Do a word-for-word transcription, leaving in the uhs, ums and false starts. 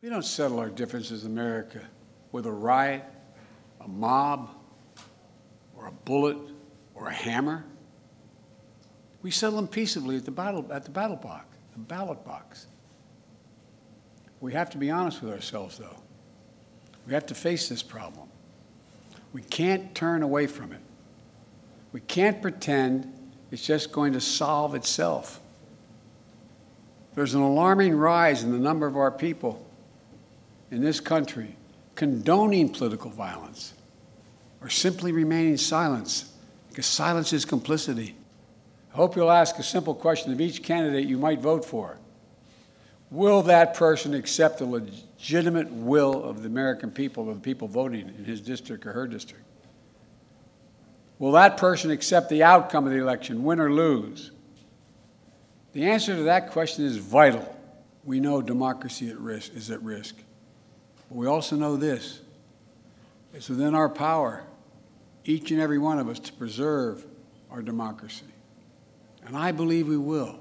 We don't settle our differences in America with a riot, a mob, or a bullet, or a hammer. We settle them peaceably at the battle at the battle box, the ballot box. We have to be honest with ourselves, though. We have to face this problem. We can't turn away from it. We can't pretend it's just going to solve itself. There's an alarming rise in the number of our people in this country condoning political violence or simply remaining silent, because silence is complicity. I hope you'll ask a simple question of each candidate you might vote for. Will that person accept the legitimate will of the American people, of the people voting in his district or her district? Will that person accept the outcome of the election, win or lose? The answer to that question is vital. We know democracy at risk, is at risk. But we also know this. It's within our power, each and every one of us, to preserve our democracy. And I believe we will.